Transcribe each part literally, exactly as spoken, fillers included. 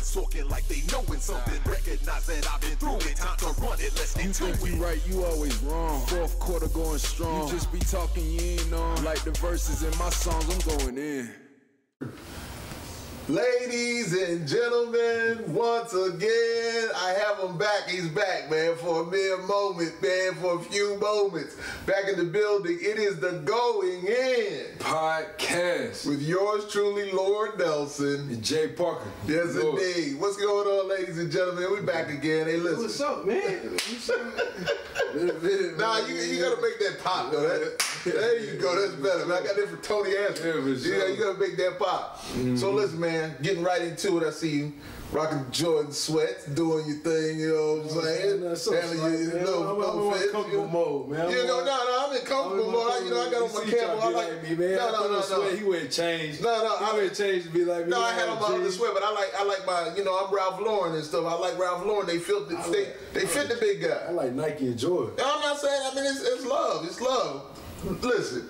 Motherfuckers talking like they knowing something. Recognize that I've been through it. Time to run it, let's get to it. You think you right, you always wrong. Fourth quarter going strong. You just be talking, you ain't on. Like the verses in my songs, I'm going in. Ladies and gentlemen, once again, I have him back. He's back, man, for a mere moment, man, for a few moments. Back in the building, it is the Going In Podcast with yours truly, Lord Nelson. And Jay Parker. Yes, Lord. Indeed. What's going on, ladies and gentlemen? We back again. Hey, listen. What's up, man? What's up, man? Nah, you, you got to make that pop, though. That, there you go. That's better. Man, I got that for Tony Ashford. Yeah, you got to make that pop. Mm-hmm. So listen, man. Getting right into it, I see you rocking Jordan sweats, doing your thing, you know what I'm saying? Yeah, so handling your little no, fit. I'm in comfortable mode, man. I'm yeah, no, no, no, I'm in comfortable mode. I, you know, I got on my camera. I like, me, man. No, no, no, no. Sweat, he wouldn't change. No, no, I wouldn't change to be like me. No, I had on my other sweat, but I like, I like my, you know, I'm Ralph Lauren and stuff. I like Ralph Lauren. They fit, the, like, they, they fit the big guy. I like Nike and Jordan. No, I'm not saying. I mean, it's, it's love. It's love. Listen,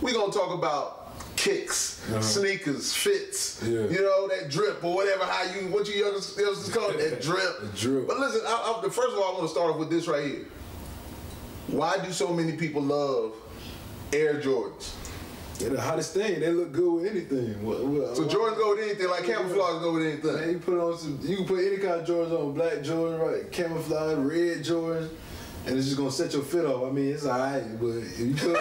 we gonna talk about kicks, uh-huh. sneakers, fits, yeah. you know, that drip or whatever, how you, what you youngsters call it, that drip. drip. But listen, I, I, first of all, I want to start off with this right here. Why do so many people love Air Jordans? They're the hottest thing. They look good with anything. What, what, so Jordans go with anything, like camouflage go with anything. Man, you put on some, you can put any kind of Jordans on, black Jordans, right, camouflage, red Jordans, and it's just going to set your fit off. I mean, it's all right, but if you put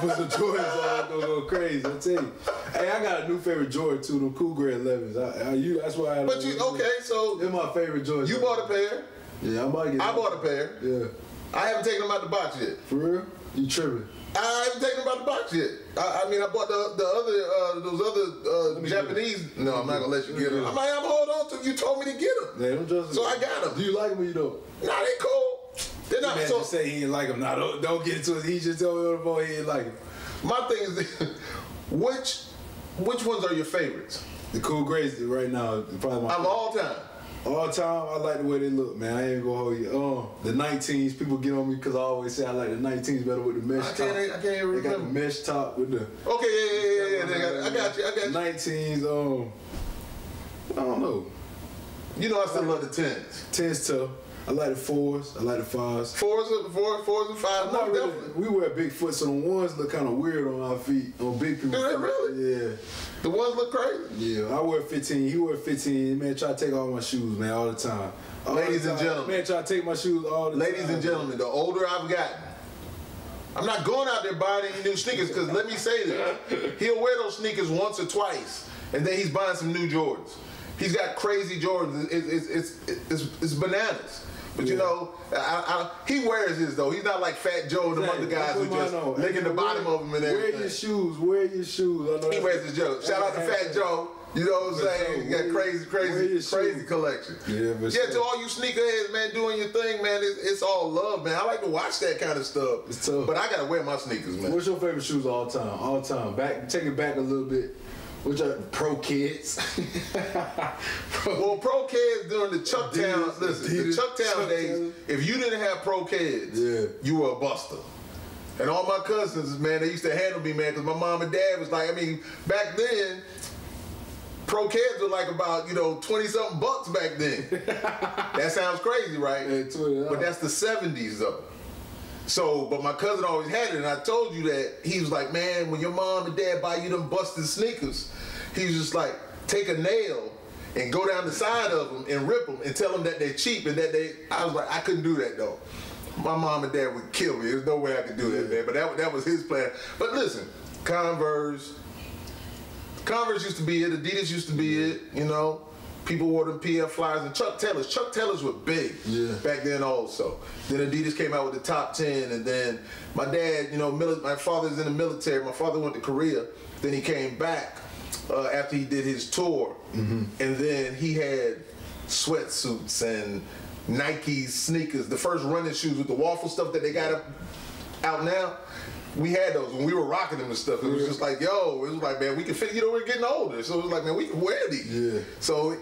put some Jordans on, don't go crazy. I tell you, hey, I got a new favorite Jordan too, them Cougar elevens. I, I, you, that's why. I But you them. Okay? So they're my favorite Jordans. You bought a pair? Yeah, I'm about to get. I them. bought a pair. Yeah. I haven't taken them out the box yet. For real? You tripping? I haven't taken them out the box yet. I, I mean, I bought the the other uh, those other uh, Japanese. No, I'm not gonna let you get them. I'm like, I'm hold on to. You told me to get them. Man, I'm just. So I got them. Do you like them or you don't? Nah, they cool. They're not so just say he didn't like him. No, don't, don't get into it. He just told me on the phone he didn't like him. My thing is, which which ones are your favorites? The cool grays right now, probably my. I'm all time. All time, I like the way they look, man. I ain't gonna hold you. Um, the nineteens, people get on me because I always say I like the nineteens better with the mesh I top. Can't, I can't remember. They got the mesh top with the. Okay, yeah, yeah, yeah, yeah. They got, I got you. I got you. nineteens, um, I don't know. You know, I still I love the tens. Tens tough. I like the fours. I like the fives. Fours, fours, fours and fives. No, really, definitely. We wear big foot, so the ones look kind of weird on our feet. On big people. Do they really? Yeah. The ones look crazy. Yeah, I wear fifteen. He wear fifteen. Man, try to take all my shoes, man, all the time. All Ladies the time. and gentlemen, man, try to take my shoes all the Ladies time. Ladies and gentlemen, the older I've gotten, I'm not going out there buying any new sneakers because let me say this: he'll wear those sneakers once or twice, and then he's buying some new Jordans. He's got crazy Jordans. It's it's it's it's, it's bananas. But yeah. you know, I, I, he wears his though. He's not like Fat Joe and exactly. the other guys who just licking the bottom wear, of them and everything. Wear your shoes. Wear your shoes. I know he wears his Joe. Shout out to Fat Joe. You know what I'm saying? He got crazy, crazy, crazy collection. Yeah, but yeah, to all you sneakerheads, man, doing your thing, man. It's, it's all love, man. I like to watch that kind of stuff. It's tough. But I gotta wear my sneakers, man. What's your favorite shoes of all time? All time. Back, take it back a little bit. Which are pro kids. pro. Well, pro kids during the Chucktown, listen, Adidas, the Chucktown days, if you didn't have pro kids, yeah. you were a buster. And all my cousins, man, they used to handle me, man, because my mom and dad was like, I mean, back then, pro kids were like about, you know, twenty-something bucks back then. That sounds crazy, right? Yeah, but that's the seventies, though. So, but my cousin always had it, and I told you that. He was like, man, when your mom and dad buy you them busted sneakers, he was just like, take a nail and go down the side of them and rip them and tell them that they're cheap and that they, I was like, I couldn't do that, though. My mom and dad would kill me. There's no way I could do that, man. But that, that was his plan. But listen, Converse, Converse used to be it. Adidas used to be it, you know. People wore them P F Flyers and Chuck Taylors. Chuck Taylors were big yeah. back then also. Then Adidas came out with the top ten, and then my dad, you know, mili- my father's in the military. My father went to Korea. Then he came back uh, after he did his tour, mm-hmm. and then he had sweatsuits and Nike sneakers, the first running shoes with the waffle stuff that they got up, out now. We had those when we were rocking them and stuff. It was just like, yo, it was like, man, we can fit. You know, we're getting older, so it was like, man, we can wear these. Yeah. So,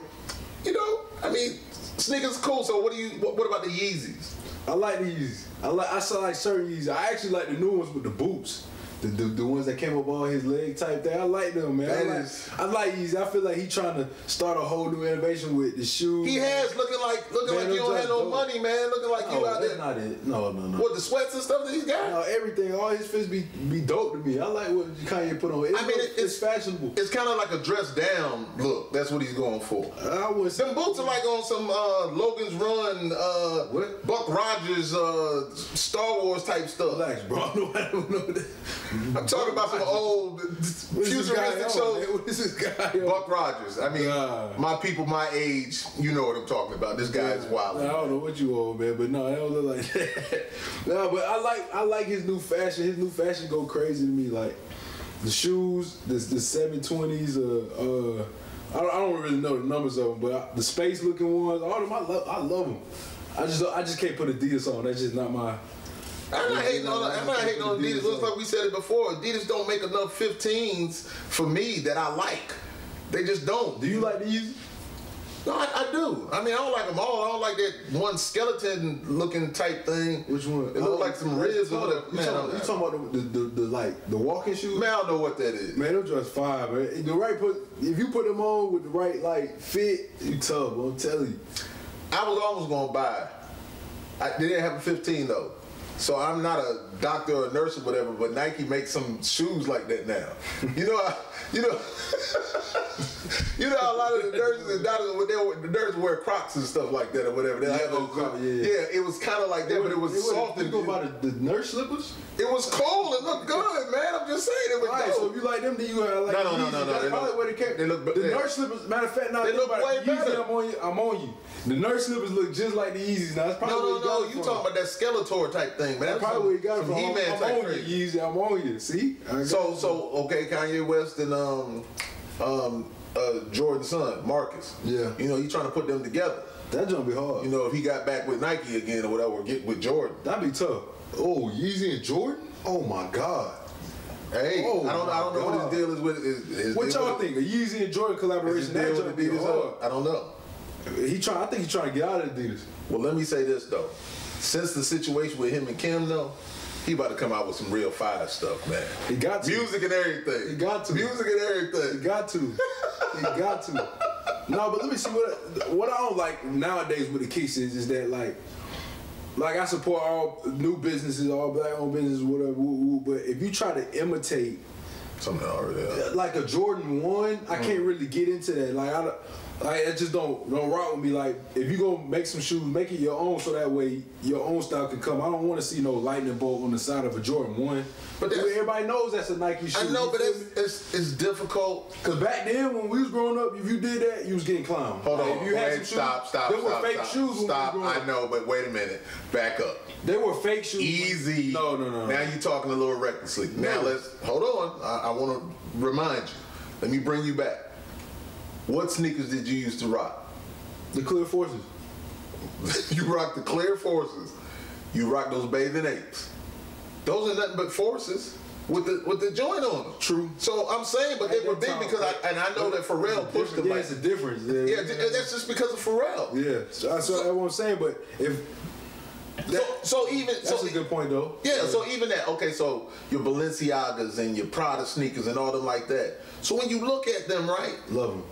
you know, I mean, sneakers cool. So, what do you? What, what about the Yeezys? I like the Yeezys. I like. I saw like certain Yeezys. I actually like the new ones with the boots. The, the, the ones that came up on his leg type thing, I like them, man. That I like, is, I like Yeezy. I feel like he trying to start a whole new innovation with the shoes. He has looking like looking man, like you don't have no dope. money, man. Looking like no, you out there. Not it. No, no, no. What the sweats and stuff that he's got? No, everything. All his fits be be dope to me. I like what Kanye put on. It's I mean, dope, it, it's, it's fashionable. It's kind of like a dress down look. That's what he's going for. I was. Them boots are like on some uh, Logan's Run, uh, what? Buck Rogers, uh, Star Wars type stuff. Relax, bro. I don't know that. I'm talking about some old futuristic shows. What is this guy? Buck Rogers. I mean, uh, my people my age, you know what I'm talking about. This guy is wild. I don't know what you old, man, but no, I don't look like that. No, but I like I like his new fashion. His new fashion go crazy to me. Like the shoes, the the seven twenties. Uh, uh, I don't, I don't really know the numbers of them, but I, the space looking ones. All of them, I love. I love them. I just I just can't put Adidas on. That's just not my. I'm not hating on, I'm not hating on Adidas. Looks like we said it before. Adidas don't make enough fifteens for me that I like. They just don't. Do you like these? No, I, I do. I mean, I don't like them all. I don't like that one skeleton-looking type thing. Which one? It look like some ribs or whatever. You talking, talking about the, the, the, the like the walking shoes? Man, I don't know what that is. Man, those just fire, man. The right put, if you put them on with the right like fit, you tough. I'm telling you. I was almost gonna buy. I, they didn't have a fifteen though. So I'm not a doctor or a nurse or whatever, but Nike makes some shoes like that now. You know, I, you know, you know, a lot of the nurses and doctors, when the nurses wear Crocs and stuff like that or whatever. They yeah, have those Crocs. Yeah, yeah. yeah, it was kind of like that, it but it was, it was soft. You go about the, the nurse slippers? It was cold. It looked good, man. I'm just saying, it was right, so if you like them, then you gotta like. No, no, no, no, no. That's probably where they came. They look. The they, nurse slippers. Matter of fact, now they look way better. I'm on you. I'm on you. The nurse slippers look just like the Yeezys. Now that's probably no, no, no. You talking about that Skeletor type thing, man? That's probably where you got it from. He-Man type thing. I'm on you, Yeezy. I'm on you. See? So, so okay, Kanye West and um, um, uh, Jordan's son, Marcus. Yeah. You know, you trying to put them together. That's gonna be hard. You know, if he got back with Nike again or whatever, or get with Jordan, that'd be tough. Oh, Yeezy and Jordan? Oh my God! Hey, oh I don't, I don't know God. What his deal is with. Is, is what y'all think? A Yeezy and Jordan collaboration? That Jordan Adidas? Hard. I don't know. He try. I think he's trying to get out of Adidas. Well, let me say this though. Since the situation with him and Kim though, he about to come out with some real fire stuff, man. He got to. Music and everything. He got to. Music and everything. He got to. He got to. No, but let me see what what I don't like nowadays with the kids is is that like. Like, I support all new businesses, all black-owned businesses, whatever, woo, woo, but if you try to imitate... Something already else. Like a Jordan one, mm. I can't really get into that. Like, I, like, it just don't, don't rock with me. Like, if you're going to make some shoes, make it your own so that way your own style can come. I don't want to see no lightning bolt on the side of a Jordan one. But everybody knows that's a Nike shoe. I know, but it's, it's it's difficult. Because back then, when we was growing up, if you did that, you was getting clowned. Hold on, like, if you had wait, some stop, shoes, stop, There stop, were fake stop, shoes when stop, we were growing I know, but wait a minute. Back up. They were fake shoes. Easy. No, no, no. Now you're talking a little recklessly. Now no. let's, hold on. I, I want to remind you. Let me bring you back. What sneakers did you used to rock? The Clear Forces. You rock the Clear Forces. You rock those Bathing Apes. Those are nothing but forces with the with the joint on them. True. So I'm saying, but they were big because I and I know that Pharrell pushed them. Yeah, it's a difference. Yeah, that's just because of Pharrell. Yeah, that's what I'm saying. But if so, even that's a good point though. Yeah. So even that. Okay. So your Balenciagas and your Prada sneakers and all them like that. So when you look at them, right? Love them.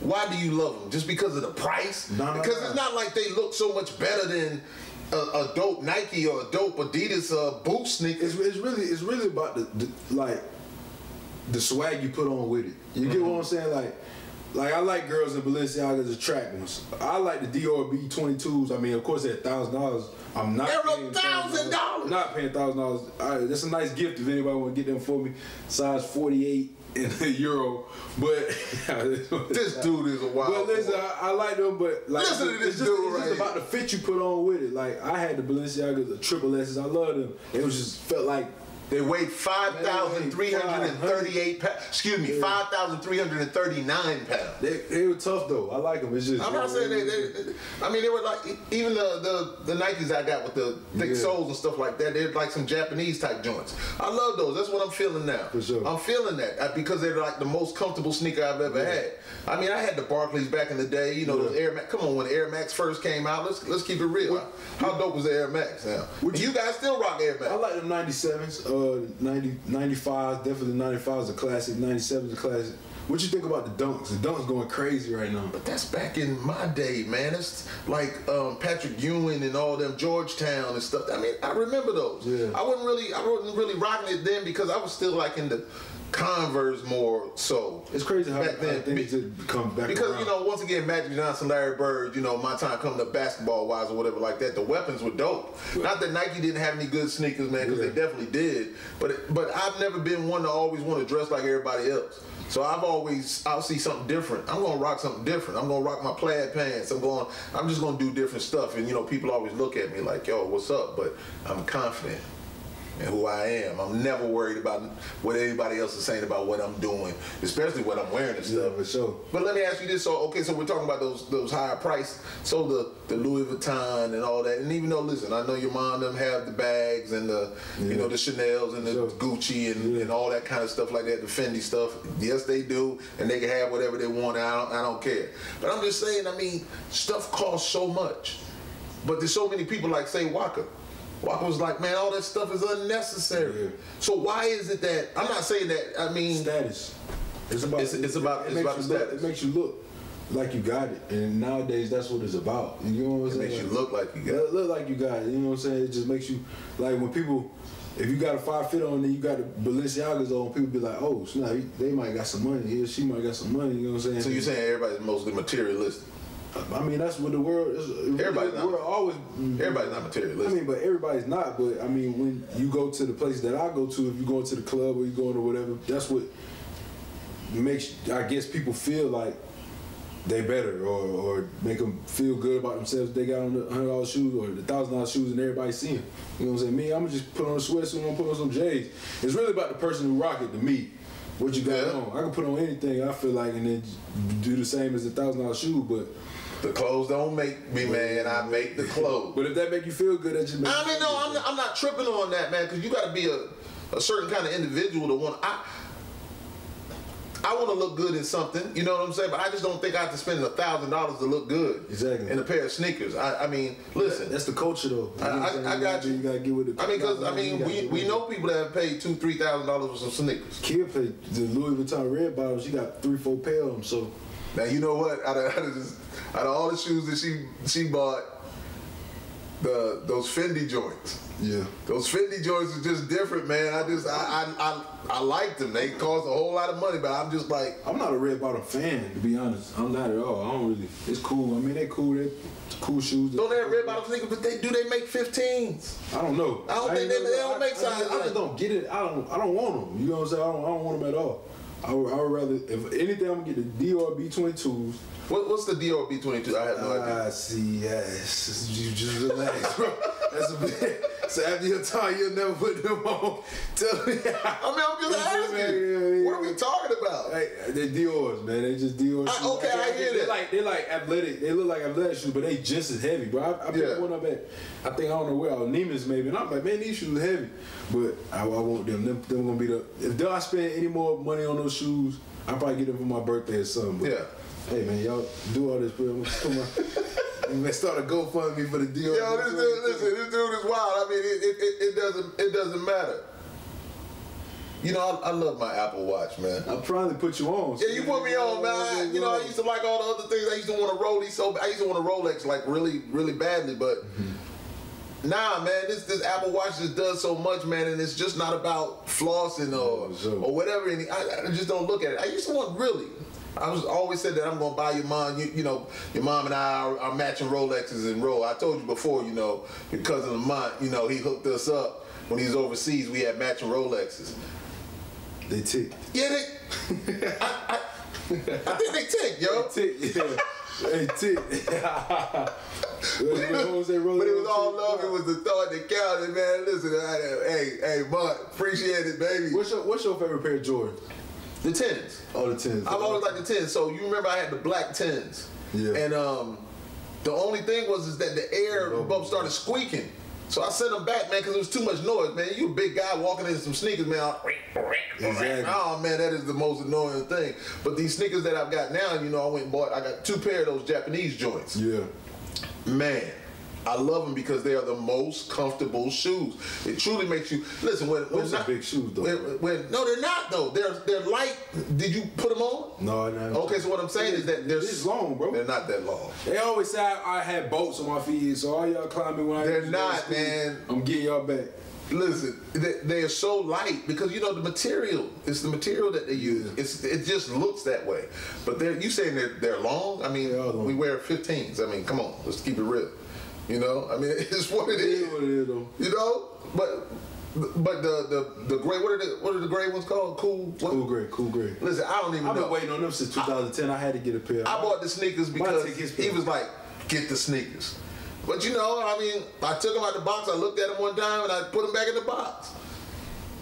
Why do you love them? Just because of the price? Because it's not like they look so much better than. A, a dope Nike or a dope Adidas uh, boot sneaker. It's, it's really, it's really about the, the like the swag you put on with it. You mm-hmm. get what I'm saying? Like, like I like girls in Balenciagas, the track ones. I like the Dior B twenty-twos. I mean, of course, at thousand dollars, I'm not. They're a thousand dollars. Not paying thousand dollars. All right, that's a nice gift if anybody want to get them for me. Size forty-eight in the euro, but this dude is a wild. Well, listen, I, I like them, but like, listen to this just, dude right. It's about the fit you put on with it. Like I had the Balenciagas, the triple S's. I love them. It was just felt like they weighed five thousand three hundred and thirty-eight pounds. Excuse me, yeah. five thousand three hundred and thirty-nine pounds. They, they were tough though. I like them. It's just I'm not saying they, they, they. I mean, they were like even the the, the Nikes I got with the thick yeah. soles and stuff like that. They're like some Japanese type joints. I love those. That's what I'm feeling now. For sure. I'm feeling that because they're like the most comfortable sneaker I've ever yeah. had. I mean, I had the Barclays back in the day. You know, yeah. the Air Max. Come on, when Air Max first came out, let's let's keep it real. What, How dope was the Air Max? Now, would you, you guys still rock Air Max? I like them ninety-sevens. Uh, uh, ninety, ninety-five, definitely ninety-five is a classic, ninety-seven is a classic. What you think about the dunks? The dunks going crazy right now. But that's back in my day, man. That's like um, Patrick Ewing and all them Georgetown and stuff. I mean, I remember those. Yeah. I wasn't really, I wasn't really rocking it then because I was still like in the Converse more so. It's crazy how, back then, how things be, come back because around. You know, once again, Magic Johnson, Larry Bird, you know, my time coming up basketball wise or whatever like that, the weapons were dope. Right. Not that Nike didn't have any good sneakers, man, because yeah. they definitely did. But it, but I've never been one to always want to dress like everybody else. So I've always, I'll see something different. I'm gonna rock something different. I'm gonna rock my plaid pants. I'm going, I'm just gonna do different stuff. And you know, people always look at me like, yo, what's up? But I'm confident in who I am. I'm never worried about what anybody else is saying about what I'm doing, especially what I'm wearing and stuff. Yeah, for sure. But let me ask you this. So, okay, so we're talking about those those higher price. So the, the Louis Vuitton and all that. And even though, listen, I know your mom them have the bags and the, yeah. you know, the Chanels and the sure. Gucci and, yeah. and all that kind of stuff like that, the Fendi stuff. Yes, they do. And they can have whatever they want. I don't, I don't care. But I'm just saying, I mean, stuff costs so much. But there's so many people like, say, Waka. Waka was like, man, all that stuff is unnecessary. Yeah. So why is it that, I'm not saying that, I mean. Status. It's about, it's, it's about, it it's about status. Look, it makes you look like you got it. And nowadays, that's what it's about. You know what I'm saying? It makes you look like you got it. Look like you got it. You know what I'm saying? It just makes you, like when people, if you got a five fit on and you got a Balenciagas on, people be like, oh, so now they might got some money. He or she might got some money. You know what I'm saying? So you're saying everybody's mostly materialistic. I mean, that's what the world is. Everybody's not. We're always, everybody's not materialistic. I mean, but everybody's not. But I mean, when you go to the place that I go to, if you go into the club or you go to whatever, that's what makes, I guess, people feel like they better, or, or make them feel good about themselves. They got on the hundred dollar shoes or the thousand dollar shoes, and everybody see them. You know what I'm saying? Me, I'm just put on a sweatsuit, I'm put on some J's. It's really about the person who rock it to me. What you got yeah. on? I can put on anything I feel like, and then do the same as a thousand dollar shoe, but. The clothes don't make me, man. I make the clothes. But if that make you feel good, that just makes I mean, you no, I'm not, I'm not tripping on that, man, because you got to be a, a certain kind of individual to want to... I, I want to look good in something, you know what I'm saying? But I just don't think I have to spend a thousand dollars to look good exactly. in a pair of sneakers. I, I mean, listen. Yeah, that's the culture, though. You know I, I, I got you. You got to get with the... I mean, because, I mean, we, we know people that have paid two thousand dollars, three thousand dollars for some sneakers. Kid paid the Louis Vuitton Red Bottoms. She got three, four pairs of them, so... Now, you know what? Out of, out of, this, out of all the shoes that she she bought, the those Fendi joints. Yeah. Those Fendi joints are just different, man. I just, I I, I, I liked them. They cost a whole lot of money, but I'm just like... I'm not a Red Bottom fan, to be honest. I'm not at all. I don't really... It's cool. I mean, they're cool. They're cool shoes. Don't they have Red Bottom sneakers, but they do they make fifteens? I don't know. I don't I think they, they don't I, make size. I, I just don't get it. I don't, I don't want them. You know what I'm saying? I don't, I don't want them at all. I would, I would rather, if anything, I'm going to get the D R B twenty-twos. What, what's the D R B twenty-two? I have no idea. I see, yes. You just relax, bro. That's a bit. So after your time, you'll never put them on. Tell me. I mean, I'm just asking. Yeah, yeah. What are we talking about? Hey, they're Dior's, man. They just Dior's. I, okay, I, I hear that. Like, they're like athletic. They look like athletic shoes, but they just as heavy, bro. I, I picked yeah. one up at, I think, I don't know where, Neiman's maybe. And I'm like, man, these shoes are heavy. But I, I want them. Them, them going to be the, if they don't spend any more money on those shoes, I'll probably get them for my birthday or something. But yeah. Hey, man, y'all do all this, bro. Come on. And they started GoFundMe for the deal. Yo, this dude, listen, this dude is wild. I mean, it, it, it doesn't it doesn't matter. You know, I, I love my Apple Watch, man. I probably put you on. So yeah, you put me on, man. I, you know, I used to like all the other things. I used to want a Rolex so bad. I used to want a Rolex like really, really badly, but mm-hmm. nah, man, this this Apple Watch just does so much, man, and it's just not about flossing or sure. or whatever. And I, I just don't look at it. I used to want really. I was always said that I'm gonna buy your mom. You, you know, your mom and I are, are matching Rolexes and roll. I told you before, you know, your cousin Lamont, you know, he hooked us up when he was overseas. We had matching Rolexes. They tick. Yeah, they. I, I, I think they tick, yo. They tick, yeah. They tick. But it was all love. It was the thought that counted, man. Listen, I, hey, hey, Mark, appreciate it, baby. What's your What's your favorite pair of Jordans? The tens. Oh, the tens. I've always liked the tens. So you remember I had the black tens. Yeah. And um, the only thing was is that the air bump started squeaking. So I sent them back, man, because it was too much noise, man. You a big guy walking in some sneakers, man. I'm, exactly. Oh, man, that is the most annoying thing. But these sneakers that I've got now, you know, I went and bought, I got two pair of those Japanese joints. Yeah. Man. I love them because they are the most comfortable shoes. It truly makes you listen. When, when Those not, are big shoes though. When, when, no, they're not though. They're they're light. Did you put them on? No, no. Okay, so what I'm saying is that they're this long, bro. They're not that long. They always say I, I had bolts on my feet, so all y'all climbing when I. They're not, school, man. I'm getting y'all back. Listen, they, they are so light because you know the material. It's the material that they use. It's it just looks that way. But they're you saying they're they're long? I mean, long. We wear fifteens. I mean, come on, let's keep it real. You know, I mean, it's what it is. It is what it is, though. You know, but but the the the gray. What are the what are the gray ones called? Cool. What? Cool gray. Cool gray. Listen, I don't even. I've know. I've been waiting on them since two thousand ten. I, I had to get a pair. I bought the sneakers because he was like, get the sneakers. But you know, I mean, I took them out the box, I looked at them one time, and I put them back in the box.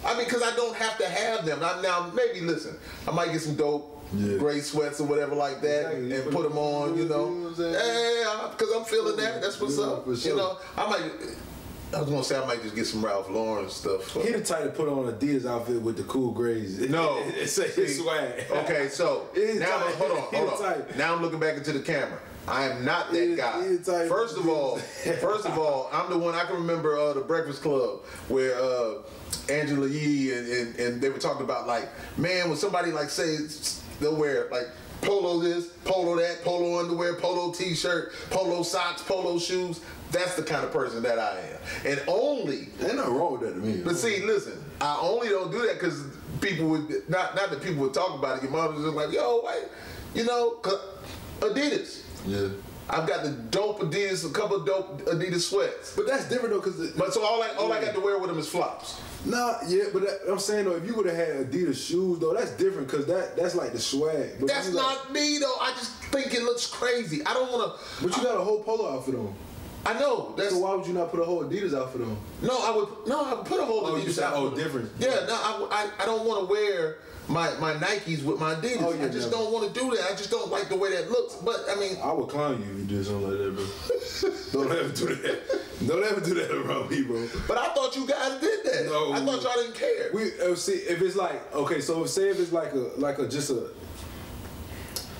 I mean, because I don't have to have them. I, now, maybe, listen, I might get some dope yeah. gray sweats or whatever like that exactly. and put them on, you know. Yeah, because I'm feeling that. That's what's yeah, up. For sure. You know, I might... I was gonna say I might just get some Ralph Lauren stuff. He the type to put on Adidas outfit with the cool grays. No, it's a swag. Okay, so now I'm, hold on, hold on. Now I'm looking back into the camera. I am not that guy. First of all, first of all, I'm the one I can remember uh, the Breakfast Club where uh, Angela Yee and, and and they were talking about like, man, when somebody like says they'll wear like. Polo this, polo that, polo underwear, polo t-shirt, polo socks, polo shoes. That's the kind of person that I am. And only... Ain't nothing wrong with that to me. But see, listen, I only don't do that because people would... Not not that people would talk about it. Your mom was just like, yo, wait, you know, Adidas. Yeah. I've got the dope Adidas, a couple of dope Adidas sweats. But that's different though because... But so all, I, all yeah. I got to wear with them is flops. Nah, yeah, but that, I'm saying though, if you would have had Adidas shoes though, that's different because that that's like the swag. But that's not like, me though. I just think it looks crazy. I don't want to. But you I, got a whole polo outfit on. I know. That's, so why would you not put a whole Adidas outfit on? No, I would. No, I would put a whole oh, Adidas said, outfit. Oh, different. Yeah, yeah. No, I, I, I don't want to wear my, my Nikes with my Adidas. Oh, yeah, I just yeah. don't want to do that. I just don't like the way that looks. But I mean, I would clown you if you did something like that, bro. Don't ever do that. Don't ever do that around me, bro. But I thought you guys did that. No, I thought y'all didn't care. We uh, see if it's like okay, so if, say if it's like a like a just a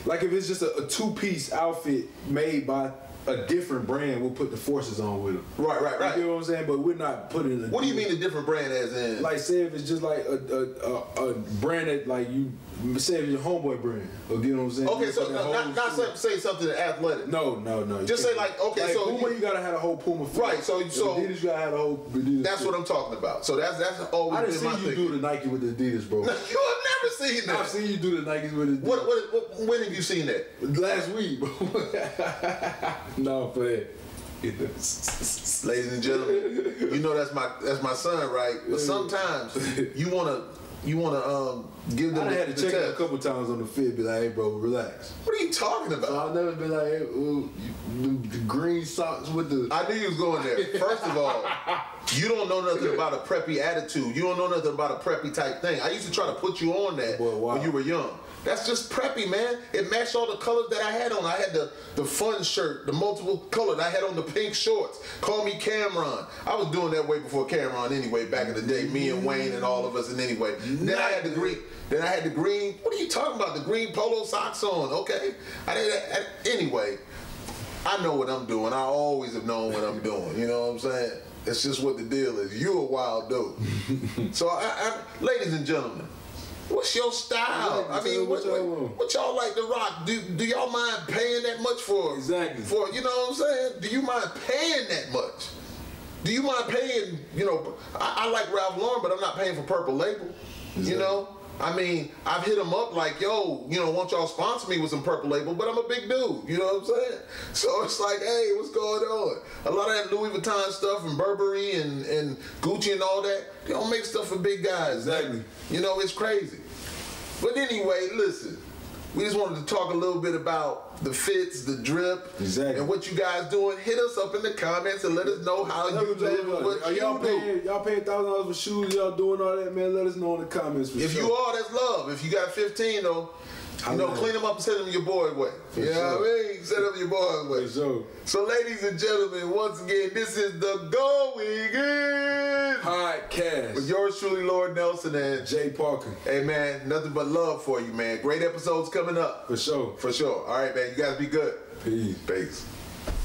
like if it's just a, a two piece outfit made by a different brand, we'll put the forces on with them. Right, right, right. You know what I'm saying? But we're not putting. The what do you mean a different brand as in? Like say if it's just like a a, a, a brand that like you. Say your homeboy brand. You know what I'm saying? Okay, so no, not, not say something athletic. No, no, no. Just say like, okay, like so Puma, you, you gotta have a whole Puma. Foot. Right, so you so Adidas, you gotta have a whole. Adidas that's foot. What I'm talking about. So that's that's always. I didn't see my you thinking. Do the Nike with the Adidas, bro. No, you have never seen that. I've seen you do the Nikes with the Adidas. What, what, what? When have you seen that? Last week, bro. No, for that. Ladies and gentlemen, you know that's my that's my son, right? But sometimes you wanna. You want to um, give them I the I had to the check test. It a couple times on the feed, be like, hey, bro, relax. What are you talking about? So I've never been like, hey, ooh, you, the green socks with the... I knew you was going there. First of all, you don't know nothing about a preppy attitude. You don't know nothing about a preppy type thing. I used to try to put you on that Boy, wow. when you were young. That's just preppy, man. It matched all the colors that I had on. I had the, the fun shirt, the multiple colors. I had on the pink shorts. Call me Cam'ron. I was doing that way before Cam'ron anyway, back in the day. Me and Wayne and all of us in anyway. Then I had the green. Then I had the green. What are you talking about? The green polo socks on. Okay. I did. Anyway, I know what I'm doing. I always have known what I'm doing. You know what I'm saying? It's just what the deal is. You a wild dude. So, I, I, ladies and gentlemen. What's your style? I mean, what, what, what y'all like to rock? Do, do y'all mind paying that much for? Exactly. For you know what I'm saying? Do you mind paying that much? Do you mind paying? You know, I, I like Ralph Lauren, but I'm not paying for Purple Label. Exactly. You know, I mean, I've hit them up like, yo, you know, won't y'all sponsor me with some Purple Label? But I'm a big dude. You know what I'm saying? So it's like, hey, what's going on? A lot of that Louis Vuitton stuff and Burberry and and Gucci and all that, they don't make stuff for big guys. Exactly. You know, it's crazy. But anyway, listen, we just wanted to talk a little bit about the fits, the drip, exactly. and what you guys doing. Hit us up in the comments and let us know how you live and what you y'all do. Y'all paying a thousand dollars for shoes, y'all doing all that, man, let us know in the comments. For if sure. you are, that's love. If you got fifteen, though, you know, clean them up and send them your boy away. You know sure. what I mean? Send them your boy away. Sure. So, ladies and gentlemen, once again, this is the Going In Podcast with yours truly, Lord Nelson and Jay Parker. Hey, man, nothing but love for you, man. Great episodes coming up. For sure. For sure. All right, man, you guys be good. Peace. Peace.